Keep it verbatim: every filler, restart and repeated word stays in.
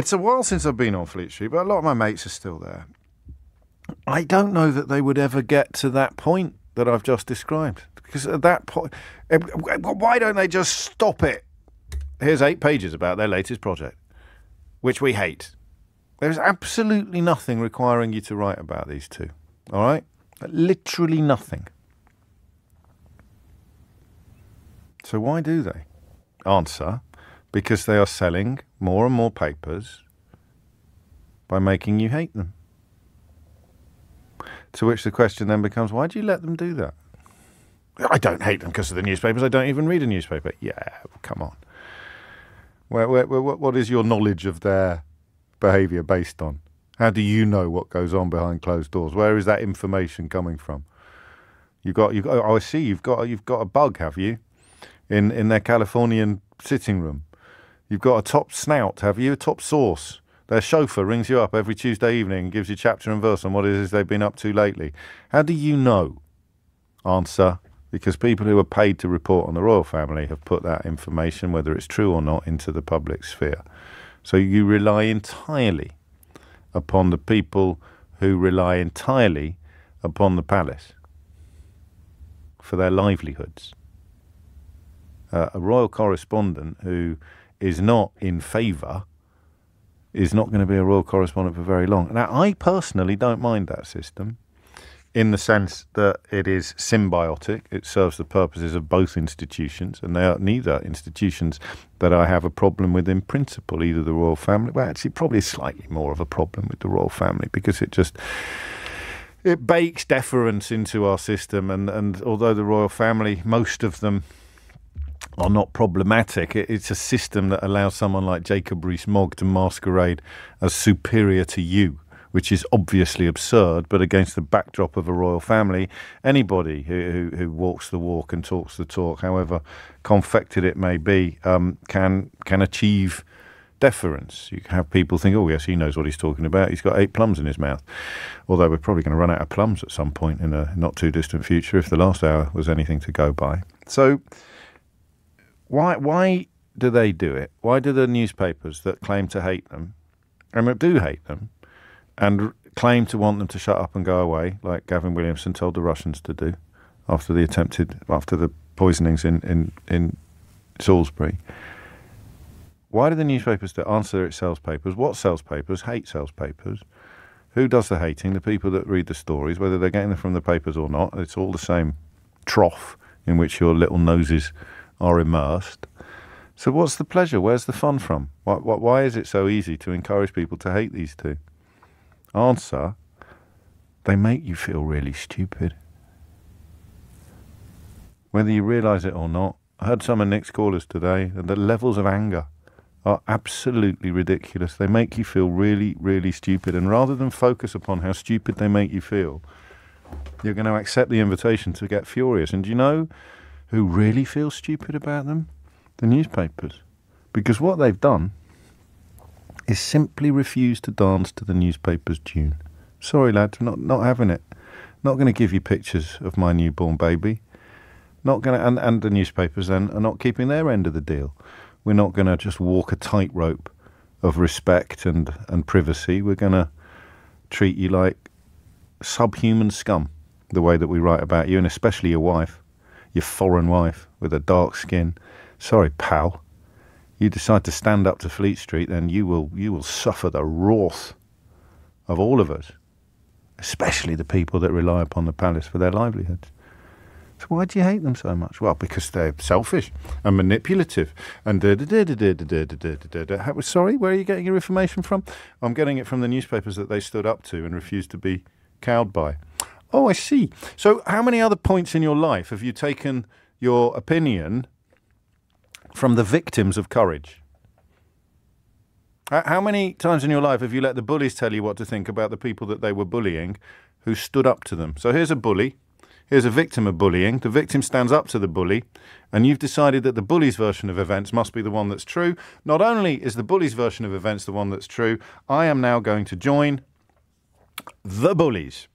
It's a while since I've been on Fleet Street, but a lot of my mates are still there. I don't know that they would ever get to that point that I've just described. Because at that point, why don't they just stop it? Here's eight pages about their latest project, which we hate. There's absolutely nothing requiring you to write about these two, all right? Literally nothing. So why do they? Answer, because they are selling more and more papers by making you hate them. To which the question then becomes, why do you let them do that? I don't hate them because of the newspapers. I don't even read a newspaper. Yeah, well, come on. Where, where, where, what is your knowledge of their behaviour based on? How do you know what goes on behind closed doors? Where is that information coming from? You got, you got. I see you've got, you've got a bug, have you? In in their Californian sitting room, you've got a top snout, have you? A top source. Their chauffeur rings you up every Tuesday evening and gives you chapter and verse on what it is they've been up to lately. How do you know? Answer. Because people who are paid to report on the royal family have put that information, whether it's true or not, into the public sphere. So you rely entirely upon the people who rely entirely upon the palace for their livelihoods. Uh, a royal correspondent who is not in favour is not going to be a royal correspondent for very long. Now, I personally don't mind that system, in the sense that it is symbiotic. It serves the purposes of both institutions, and they are neither institutions that I have a problem with in principle, either the royal family. Well, actually, probably slightly more of a problem with the royal family, because it just, it bakes deference into our system, and, and although the royal family, most of them, are not problematic, it, it's a system that allows someone like Jacob Rees-Mogg to masquerade as superior to you, which is obviously absurd, but against the backdrop of a royal family, anybody who, who, who walks the walk and talks the talk, however confected it may be, um, can can achieve deference. You have people think, oh yes, he knows what he's talking about, he's got eight plums in his mouth. Although we're probably going to run out of plums at some point in a not too distant future, if the last hour was anything to go by. So why, why do they do it? Why do the newspapers that claim to hate them, and that do hate them, and claim to want them to shut up and go away, like Gavin Williamson told the Russians to do after the attempted, after the poisonings in, in, in Salisbury. Why do the newspapers that answer it sells papers? What sells papers? Hate sells papers. Who does the hating? The people that read the stories, whether they're getting them from the papers or not. It's all the same trough in which your little noses are immersed. So what's the pleasure? Where's the fun from? Why, why is it so easy to encourage people to hate these two? Answer, they make you feel really stupid. Whether you realise it or not, I heard some of Nick's callers today, and the levels of anger are absolutely ridiculous. They make you feel really, really stupid. And rather than focus upon how stupid they make you feel, you're going to accept the invitation to get furious. And do you know who really feels stupid about them? The newspapers. Because what they've done is simply refuse to dance to the newspaper's tune. Sorry, lads, not not having it. Not going to give you pictures of my newborn baby. Not going to, and, and the newspapers then are not keeping their end of the deal. We're not going to just walk a tightrope of respect and, and privacy. We're going to treat you like subhuman scum, the way that we write about you, and especially your wife, your foreign wife with a dark skin. Sorry, pal. You decide to stand up to Fleet Street, then you will you will suffer the wrath of all of us, especially the people that rely upon the palace for their livelihoods. So why do you hate them so much? Well, because they're selfish and manipulative and da da da da da da da da da da. Sorry, where are you getting your information from? I'm getting it from the newspapers that they stood up to and refused to be cowed by. Oh, I see. So how many other points in your life have you taken your opinion from the victims of courage? How many times in your life have you let the bullies tell you what to think about the people that they were bullying who stood up to them? So here's a bully. Here's a victim of bullying. The victim stands up to the bully, and you've decided that the bully's version of events must be the one that's true. Not only is the bully's version of events the one that's true, I am now going to join the bullies